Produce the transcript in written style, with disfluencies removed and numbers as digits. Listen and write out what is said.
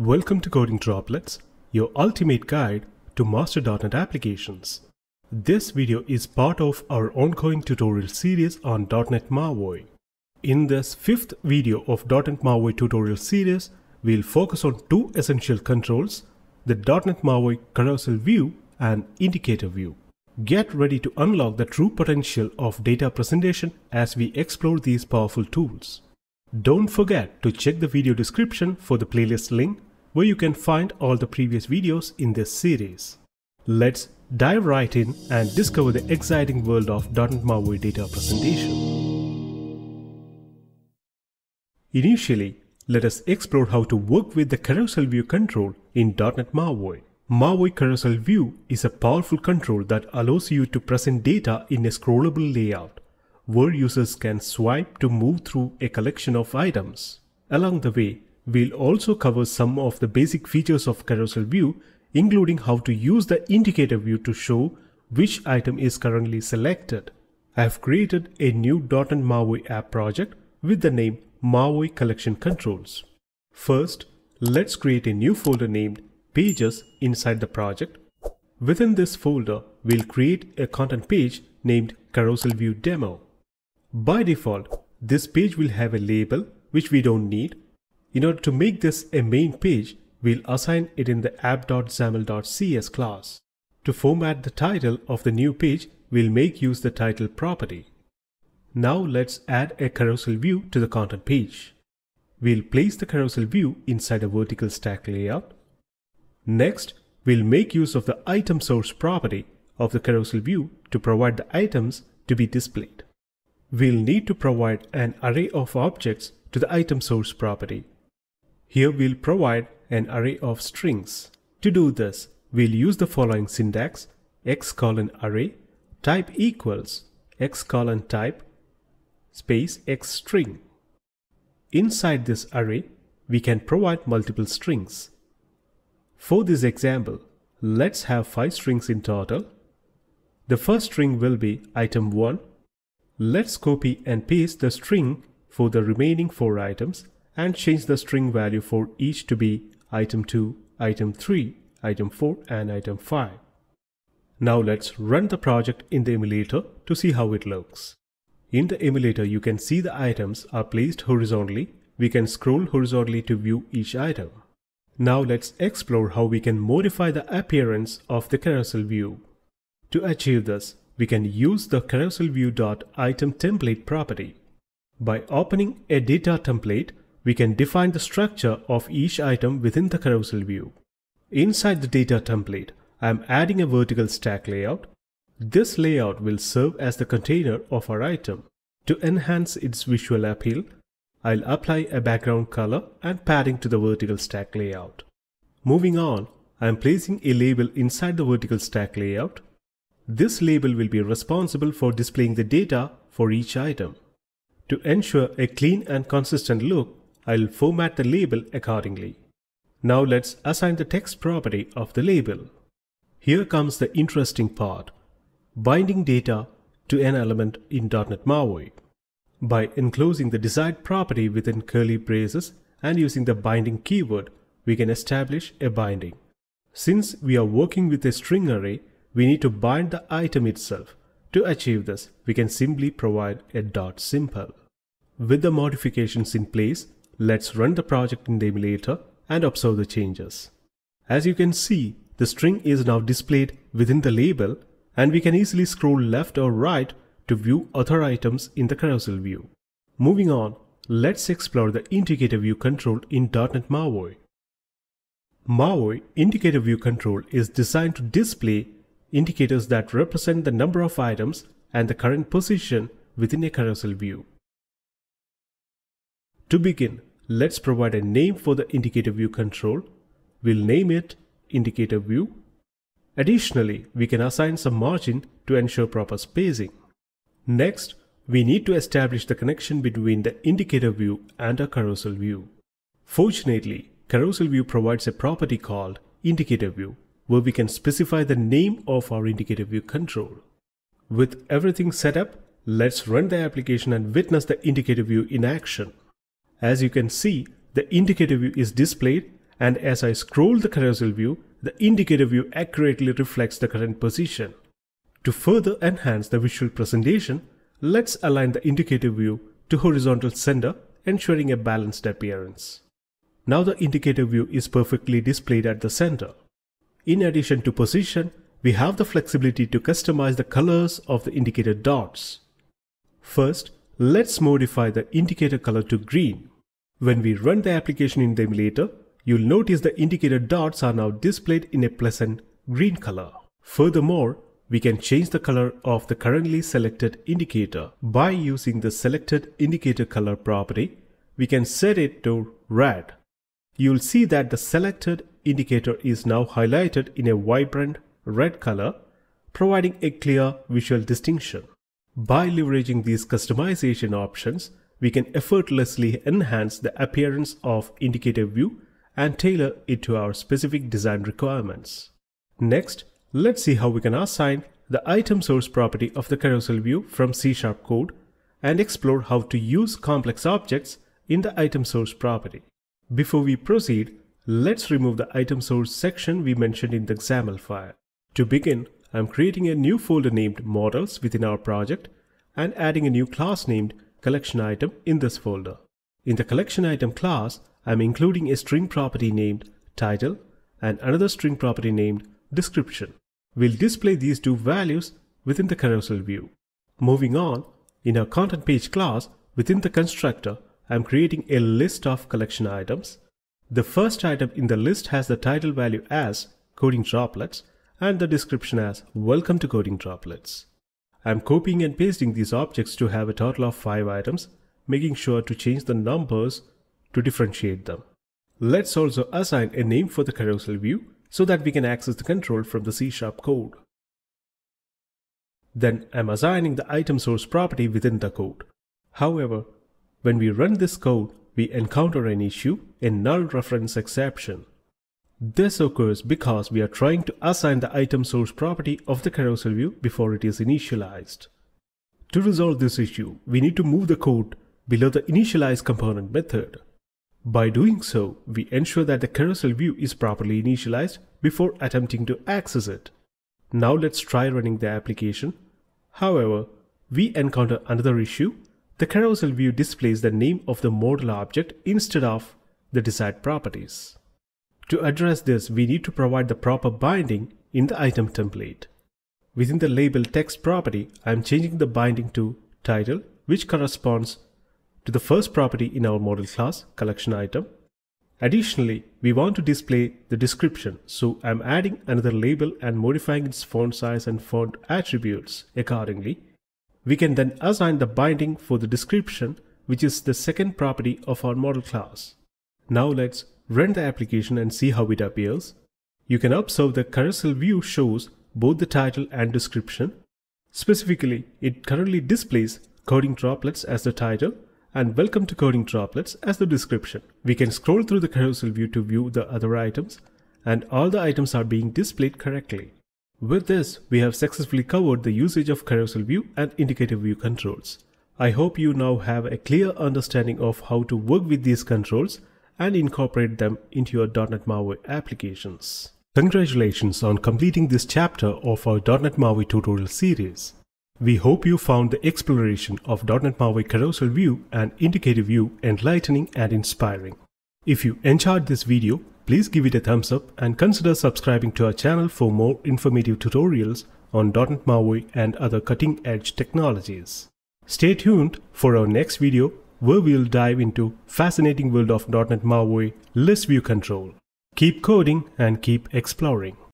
Welcome to Coding Droplets, your ultimate guide to master .NET applications. This video is part of our ongoing tutorial series on .NET MAUI. In this fifth video of .NET MAUI tutorial series, we'll focus on two essential controls, the .NET MAUI Carousel View and Indicator View. Get ready to unlock the true potential of data presentation as we explore these powerful tools. Don't forget to check the video description for the playlist link, where you can find all the previous videos in this series. Let's dive right in and discover the exciting world of .NET MAUI data presentation. Initially, let us explore how to work with the Carousel View control in .NET MAUI. MAUI Carousel View is a powerful control that allows you to present data in a scrollable layout, where users can swipe to move through a collection of items. Along the way, we'll also cover some of the basic features of Carousel View, including how to use the indicator view to show which item is currently selected. I have created a new .NET MAUI app project with the name MAUI Collection Controls. First, let's create a new folder named Pages inside the project. Within this folder, we'll create a content page named Carousel View Demo. By default, this page will have a label, which we don't need. In order to make this a main page, we'll assign it in the app.xaml.cs class. To format the title of the new page, we'll make use the title property. Now let's add a carousel view to the content page. We'll place the carousel view inside a vertical stack layout. Next, we'll make use of the ItemsSource property of the carousel view to provide the items to be displayed. We'll need to provide an array of objects to the ItemsSource property. Here we'll provide an array of strings. To do this, we'll use the following syntax: x:(array), type equals x:(type), space x string. Inside this array, we can provide multiple strings. For this example, let's have 5 strings in total. The first string will be item1. Let's copy and paste the string for the remaining 4 items and change the string value for each to be item2, item3, item4 and item5. Now let's run the project in the emulator to see how it looks. In the emulator, you can see the items are placed horizontally. We can scroll horizontally to view each item. Now let's explore how we can modify the appearance of the carousel view. To achieve this, we can use the CarouselView.ItemTemplate property. By opening a data template, we can define the structure of each item within the carousel view. Inside the data template, I am adding a vertical stack layout. This layout will serve as the container of our item. To enhance its visual appeal, I'll apply a background color and padding to the vertical stack layout. Moving on, I am placing a label inside the vertical stack layout. This label will be responsible for displaying the data for each item. To ensure a clean and consistent look, I'll format the label accordingly. Now let's assign the text property of the label. Here comes the interesting part: binding data to an element in .NET MAUI. By enclosing the desired property within curly braces and using the binding keyword, we can establish a binding. Since we are working with a string array, we need to bind the item itself. To achieve this, we can simply provide a .simple. With the modifications in place, let's run the project in the emulator and observe the changes. As you can see, the string is now displayed within the label, and we can easily scroll left or right to view other items in the carousel view. Moving on, let's explore the indicator view control in .NET MAUI. MAUI indicator view control is designed to display indicators that represent the number of items and the current position within a carousel view. To begin, let's provide a name for the indicator view control. We'll name it indicator view. Additionally, we can assign some margin to ensure proper spacing. Next, we need to establish the connection between the indicator view and a carousel view. Fortunately, carousel view provides a property called indicator view, where we can specify the name of our indicator view control. With everything set up, let's run the application and witness the indicator view in action. As you can see, the indicator view is displayed And as I scroll the carousel view, the indicator view accurately reflects the current position. To further enhance the visual presentation, let's align the indicator view to horizontal center, ensuring a balanced appearance. Now the indicator view is perfectly displayed at the center. In addition to position, we have the flexibility to customize the colors of the indicator dots. First, let's modify the indicator color to green. When we run the application in the emulator, you'll notice the indicator dots are now displayed in a pleasant green color. Furthermore, we can change the color of the currently selected indicator. By using the selected indicator color property, we can set it to red. You'll see that the selected indicator is now highlighted in a vibrant red color, providing a clear visual distinction. By leveraging these customization options, we can effortlessly enhance the appearance of indicator view and tailor it to our specific design requirements. Next, let's see how we can assign the item source property of the carousel view from C# code and explore how to use complex objects in the item source property. Before we proceed, let's remove the item source section we mentioned in the XAML file. To begin, I'm creating a new folder named Models within our project and adding a new class named CollectionItem in this folder. In the CollectionItem class, I'm including a string property named Title and another string property named Description. We'll display these two values within the carousel view. Moving on, in our ContentPage class, within the constructor, I'm creating a list of collection items. The first item in the list has the title value as Coding Droplets and the description as Welcome to Coding Droplets. I'm copying and pasting these objects to have a total of 5 items, making sure to change the numbers to differentiate them. Let's also assign a name for the carousel view so that we can access the control from the C# code. Then I'm assigning the item source property within the code. However, when we run this code, we encounter an issue, a null reference exception. This occurs because we are trying to assign the item source property of the carousel view before it is initialized. To resolve this issue, we need to move the code below the initialize component method. By doing so, we ensure that the carousel view is properly initialized before attempting to access it. Now let's try running the application. However, we encounter another issue. The carousel view displays the name of the model object instead of the desired properties. To address this, we need to provide the proper binding in the item template. Within the label text property, I am changing the binding to title, which corresponds to the first property in our model class, collection item. Additionally, we want to display the description, so I am adding another label and modifying its font size and font attributes accordingly. We can then assign the binding for the description, which is the second property of our model class. Now let's run the application and see how it appears. You can observe the carousel view shows both the title and description. Specifically, it currently displays Coding Droplets as the title and Welcome to Coding Droplets as the description. We can scroll through the carousel view to view the other items, and all the items are being displayed correctly. With this, we have successfully covered the usage of carousel view and indicator view controls. I hope you now have a clear understanding of how to work with these controls and incorporate them into your .NET MAUI applications. Congratulations on completing this chapter of our .NET MAUI tutorial series. We hope you found the exploration of .NET MAUI carousel view and indicator view enlightening and inspiring. If you enjoyed this video, please give it a thumbs up and consider subscribing to our channel for more informative tutorials on .NET MAUI and other cutting-edge technologies. Stay tuned for our next video where we'll dive into the fascinating world of .NET MAUI list view control. Keep coding and keep exploring.